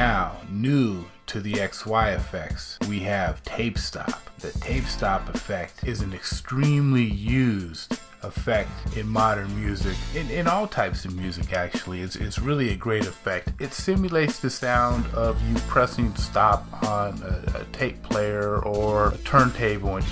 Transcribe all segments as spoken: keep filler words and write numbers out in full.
Now, new to the X Y effects, we have tape stop. The tape stop effect is an extremely used effect in modern music, in, in all types of music actually. It's, it's really a great effect. It simulates the sound of you pressing stop on a, a tape player or a turntable, and,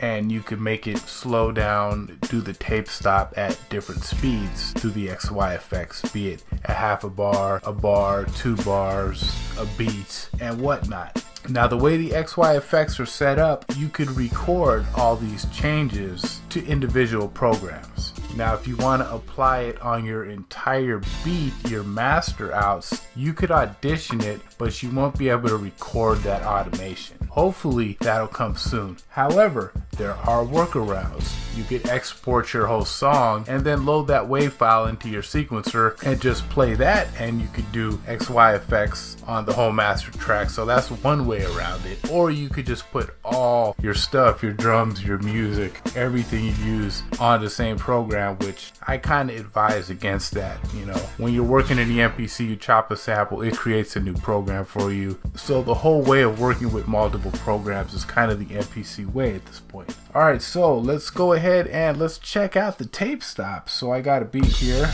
and you can make it slow down, do the tape stop at different speeds through the X Y effects, be it a half a bar, a bar, two bars, a beat, and whatnot. Now, the way the X Y effects are set up, you could record all these changes to individual programs. Now, if you want to apply it on your entire beat, your master outs, you could audition it, but you won't be able to record that automation. Hopefully, that'll come soon. However, there are workarounds. You could export your whole song and then load that wave file into your sequencer and just play that, and you could do X Y effects on the whole master track. So that's one way around it. Or you could just put all your stuff, your drums, your music, everything you use on the same program, which I kind of advise against that. You know, when you're working in the M P C, you chop a sample, it creates a new program for you. So the whole way of working with multiple programs is kind of the M P C way at this point. All right, so let's go ahead Ahead and let's check out the tape stop. So I got a beat here,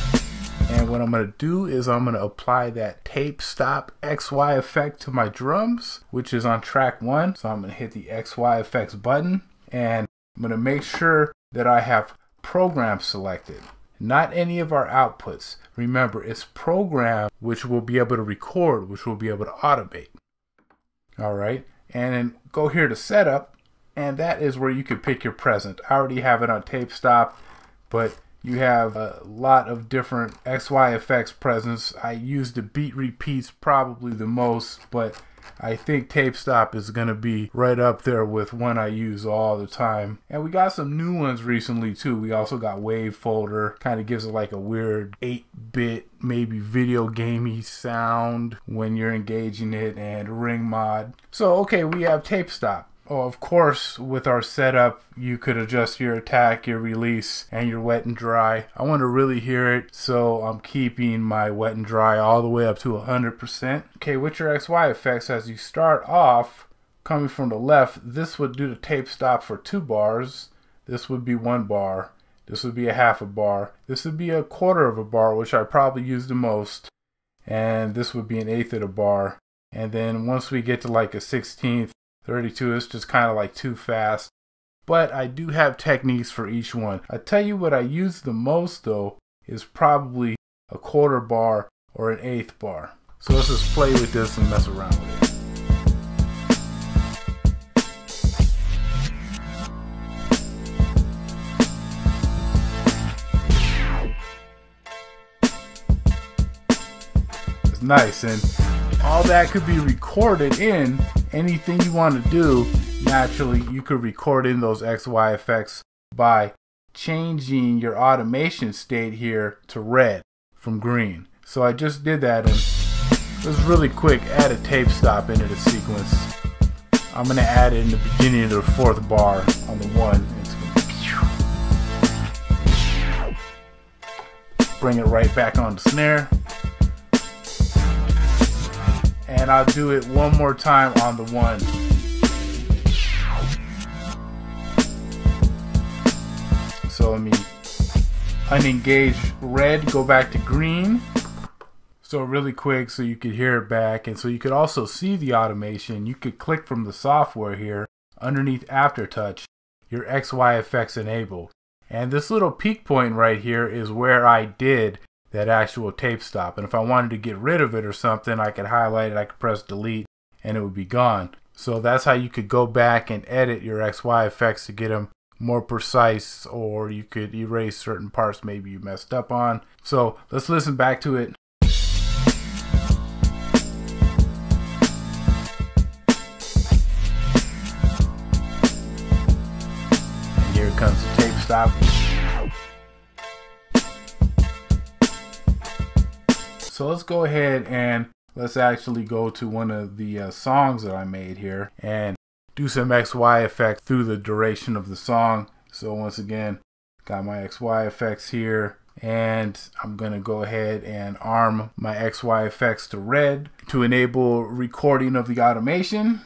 and what I'm going to do is I'm going to apply that tape stop X Y effect to my drums, which is on track one. So I'm going to hit the X Y effects button, and I'm going to make sure that I have program selected, not any of our outputs. Remember, it's program which we'll be able to record, which we'll be able to automate. All right, and then go here to setup. And that is where you could pick your present. I already have it on tape stop, but you have a lot of different X Y effects presents. I use the beat repeats probably the most, but I think tape stop is gonna be right up there with one I use all the time. And we got some new ones recently too. We also got Wave Folder, kind of gives it like a weird eight bit, maybe video gamey sound when you're engaging it, and Ring Mod. So okay, we have tape stop. Oh, of course, with our setup, you could adjust your attack, your release, and your wet and dry. I want to really hear it, so I'm keeping my wet and dry all the way up to one hundred percent. Okay, with your X Y effects, as you start off, coming from the left, this would do the tape stop for two bars. This would be one bar. This would be a half a bar. This would be a quarter of a bar, which I probably use the most. And this would be an eighth of a bar. And then once we get to like a sixteenth, thirty-two is just kind of like too fast, but I do have techniques for each one. I tell you what I use the most though is probably a quarter bar or an eighth bar. So let's just play with this and mess around with it. It's nice, and all that could be recorded in. Anything you want to do, naturally, you could record in those X Y effects by changing your automation state here to red from green. So I just did that, and it was really quick. Add a tape stop into the sequence. I'm going to add it in the beginning of the fourth bar on the one. It's going to bring it right back on the snare. And I'll do it one more time on the one. So let me unengage red, go back to green. So really quick, so you could hear it back. And so you could also see the automation. You could click from the software here underneath Aftertouch, your X Y effects enabled. And this little peak point right here is where I did that actual tape stop, and if I wanted to get rid of it or something, I could highlight it, I could press delete, and it would be gone. So that's how you could go back and edit your X Y effects to get them more precise, or you could erase certain parts maybe you messed up on. So let's listen back to it. And here comes the tape stop. So let's go ahead and let's actually go to one of the uh, songs that I made here and do some X Y effects through the duration of the song. So once again, got my X Y effects here, and I'm going to go ahead and arm my X Y effects to red to enable recording of the automation.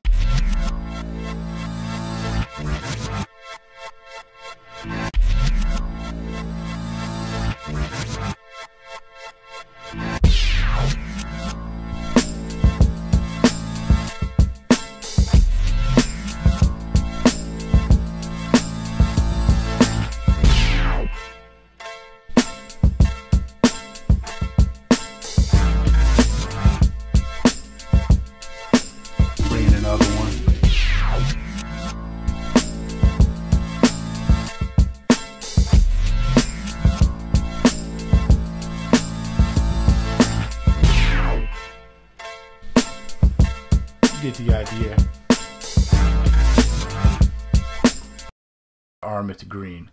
Get the idea. Arm it to green.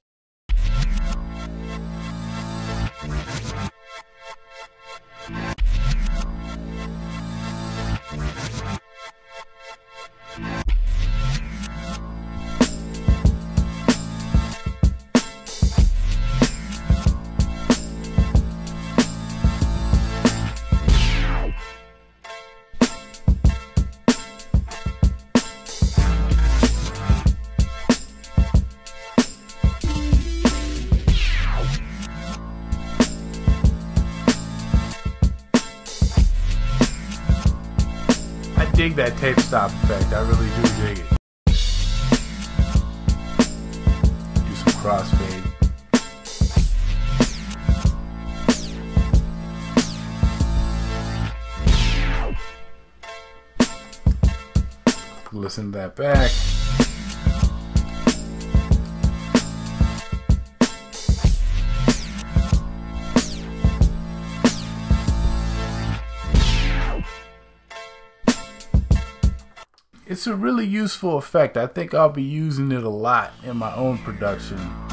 I dig that tape stop effect, I really do dig it. Do some crossfade. Listen to that back. It's a really useful effect. I think I'll be using it a lot in my own production.